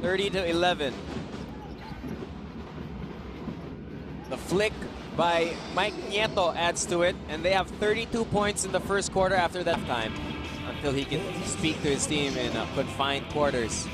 30-11. The flick by Mike Nieto adds to it, and they have 32 points in the first quarter after that time, until he can speak to his team in confined quarters.